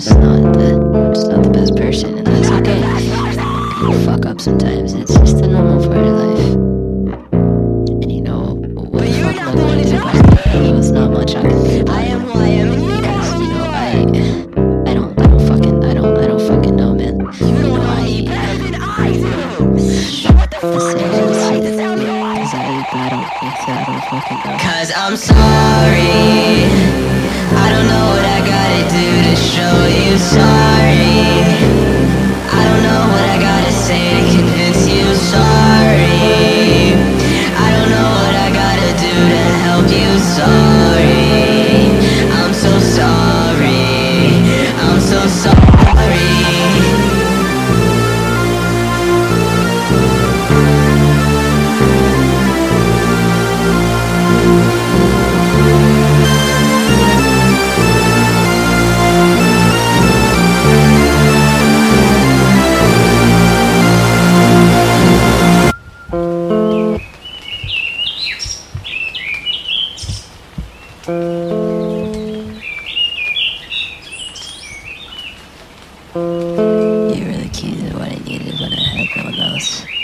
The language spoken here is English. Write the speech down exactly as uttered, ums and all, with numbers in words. just not the, just not the best person, and that's okay. You fuck up sometimes. It's just a normal part of life. And you know what but the fuck my life is about. So it's not much I can do about I am who I am because you know I I don't I don't fucking I don't I don't fucking know, man. You know I I don't know. Cause I'm sorry, I don't know what I gotta do to show you sorry. I don't know what I gotta say to convince you sorry. I don't know what I gotta do to help you sorry. I'm so sorry, I'm so sorry. You were the key to what I needed when I had no one else.